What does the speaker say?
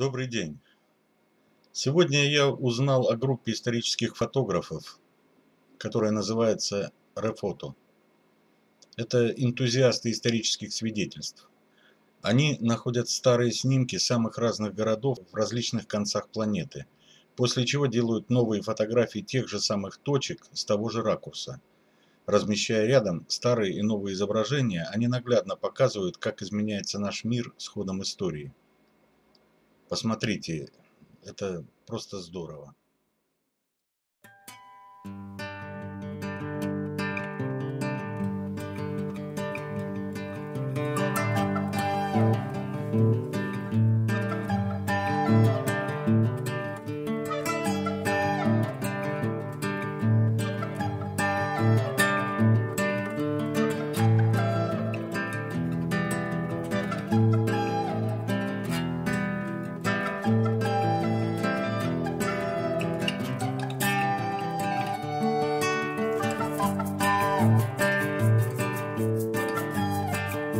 Добрый день! Сегодня я узнал о группе исторических фотографов, которая называется Re.Photos. Это энтузиасты исторических свидетельств. Они находят старые снимки самых разных городов в различных концах планеты, после чего делают новые фотографии тех же самых точек с того же ракурса. Размещая рядом старые и новые изображения, они наглядно показывают, как изменяется наш мир с ходом истории. Посмотрите, это просто здорово.